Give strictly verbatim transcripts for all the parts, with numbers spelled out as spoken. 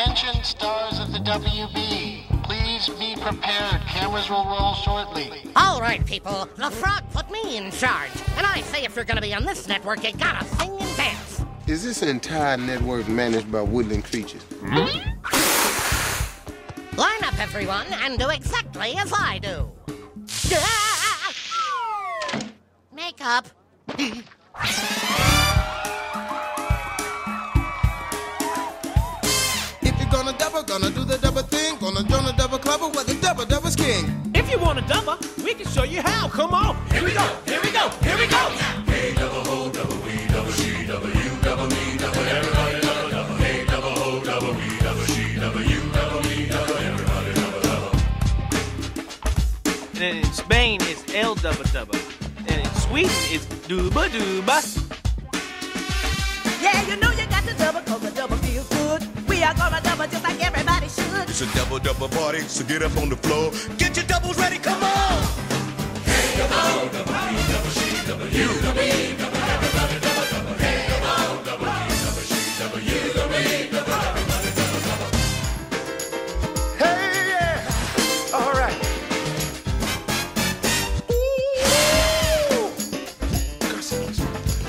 Attention, stars of the W B. Please be prepared. Cameras will roll shortly. All right, people. The Frog put me in charge. And I say if you're going to be on this network, you gotta sing and dance. Is this entire network managed by woodland creatures? Hmm? Line up, everyone, and do exactly as I do. Makeup. Gonna double, gonna do the double thing, gonna join the double club with the double double's king. If you want a double, we can show you how. Come on. Here we go, here we go, here we go. Hey double ho, double we, double she, double you, double me, double everybody, double double. Hey double ho, double we, double she, double you, double me, double everybody, double double. And in Spain it's el double double. And in Sweden it's dooba dooba. Yeah, you know you got the double, cause the double feels good. We are gonna double just like everybody should. It's a double double party, so get up on the floor. Get your doubles ready, come on! Hey, double O, double B, double C, double U, double E, double everybody, double double. Hey, double O, double B, double C, double U, double E, double everybody, double double. Hey, yeah! All right. Ooh!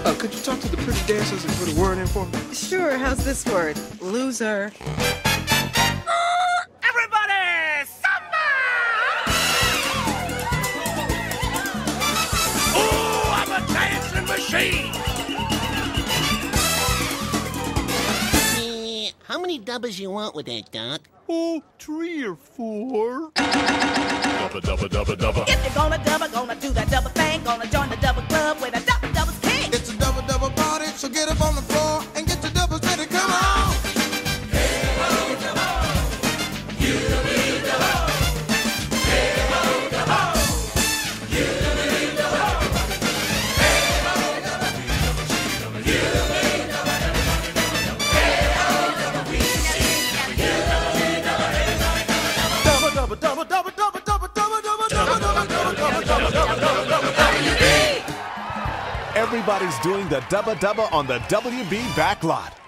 Uh, could you talk to the pretty dancers and put a word in for me? Sure, how's this word? Loser. Everybody, samba! Oh, I'm a dancing machine! Uh, how many doubles you want with that, Doc? Oh, three or four. Double, double, double, double. If you're gonna double, gonna do that double thing, gonna join the double club with a double double's king. It's a double, double party, so get up on the floor and get your doubles ready, come on! Everybody's doing the dubba dubba on the W B backlot.